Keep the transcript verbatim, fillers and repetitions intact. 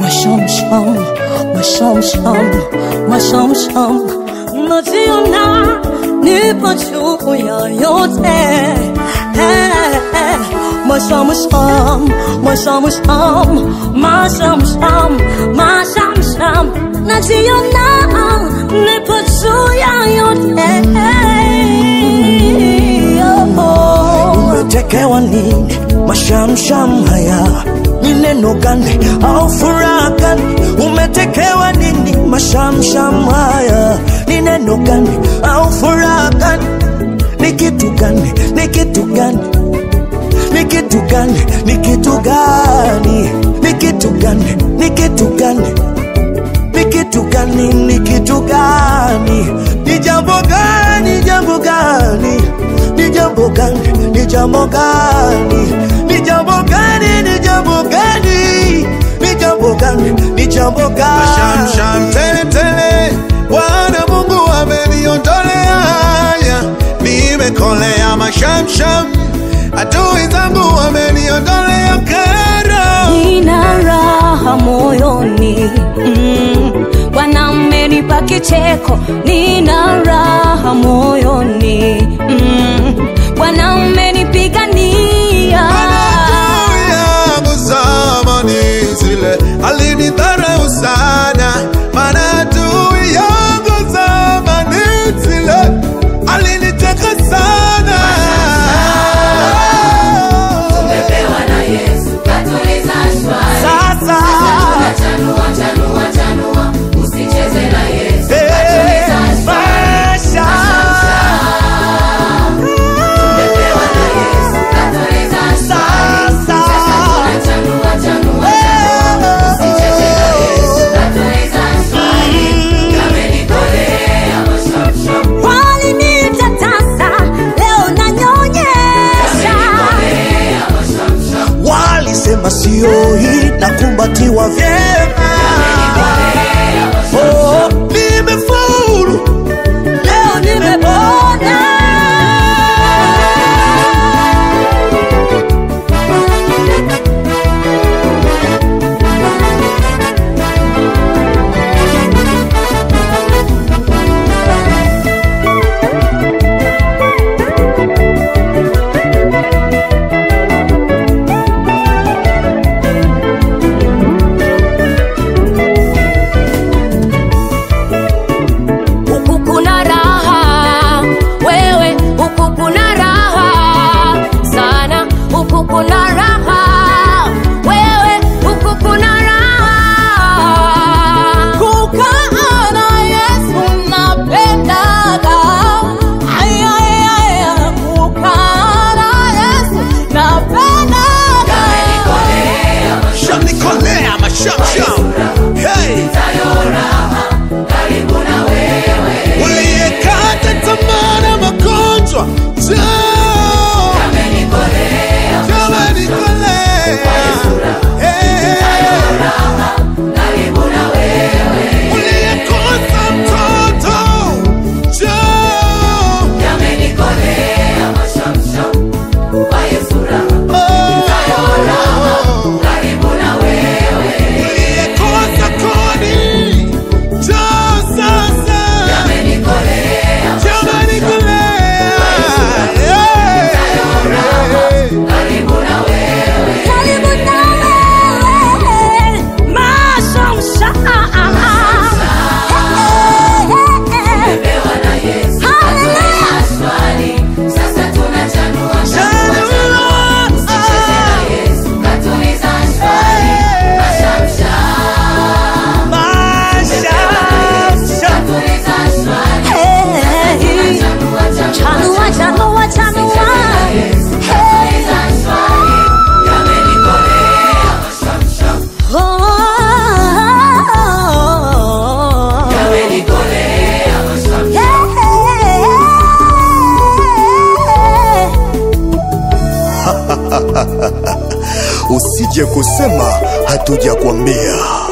Mashamsham, Mashamsham, Mashamsham, najiona nipachukuya yote. Mashamsham, Mashamsham, Mashamsham, Mashamsham, najiona nipachukuya yote. Nimetekewa ni mashamsham haya, ni neno gani au furaha gani? Umetekewa nini mashamsham haya, ni neno gani au furaha gani? Ni kitu gani, ni kitu gani, ni kitu gani, ni kitu gani, ni kitu gani, ni kitu gani, ni kitu gani, ni kitu gani, ni jambo gani, jambo gani, ni jambo gani, ni jambo gani, ni jambo gani, ni jambo gani, ni jambo gani, ni jambo gani. Mashamsham tele tele, wana Mungu ameniondolea haya, nimekolea mashamsham, adui zangu ameniondolea kero. Nina raha moyoni, mm, Bwana amenipa kicheko. Nina raha moyoni, mm, Bwana amenipigania. Alinidharau sana, maana adui yangu zamani zile aliniteka sana. Tumepewa na Yesu, katuliza shwari. Sasa tunachanua, chanua, chanua, usicheze na Yesu, katuliza shwari. Tumepewa na Yesu, katuliza shwari. Sasa tunachanua, chanua, chanua. Masiyohi na kumbatiwa vyema, oh, nimefuru, leo nimepona. Usije kusema hatujakwambia.